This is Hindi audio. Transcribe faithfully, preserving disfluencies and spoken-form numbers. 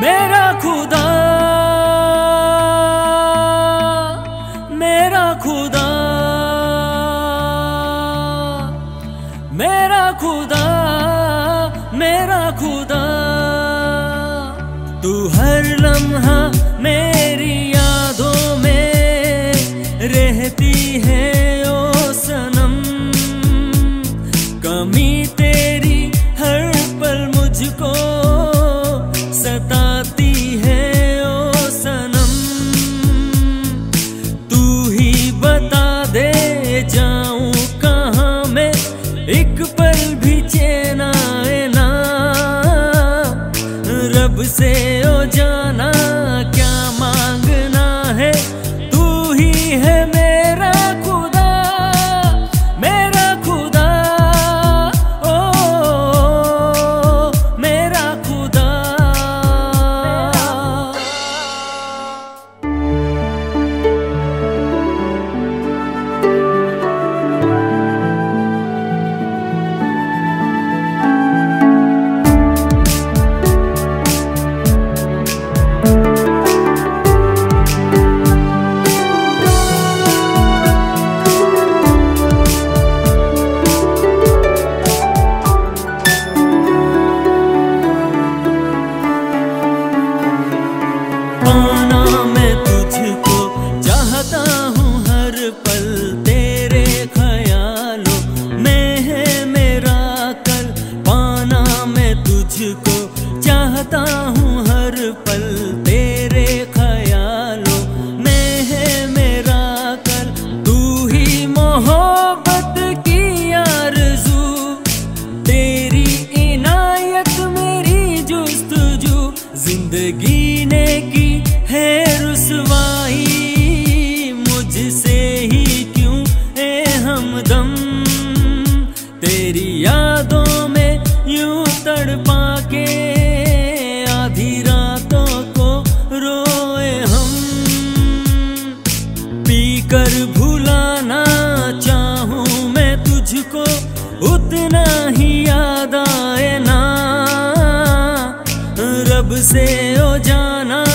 मेरा खुदा मेरा खुदा मेरा खुदा मेरा खुदा तू हर लम्हा मेरी यादों में रहती है ओ सनम। कमी तेरी हर पल मुझको सताती है ओ सनम। तू ही बता दे जाऊं कहाँ मैं, एक पल भी चैन आए ना। रब से ओ जाना क्या मांगना है, तू ही है मेरा खुदा मेरा खुदा ओ मेरा खुदा। पाना मैं तुझको चाहता हूँ, हर पल तेरे ख्यालों में है मेरा कल। पाना मैं तुझको चाहता हूँ, हर पल तेरे ख्यालों में है मेरा कल। तू ही मोहब्बत की आरज़ू, तेरी इनायत मेरी जुस्तजू। जिंदगी ने की है रुसवाई मुझसे ही क्यों ए हमदम। तेरी यादों में यूं तड़पा के आधी रातों को रोए हम। पीकर भुलाना चाहूँ मैं तुझको, उतना ही याद आए ना। रब से ओ जाना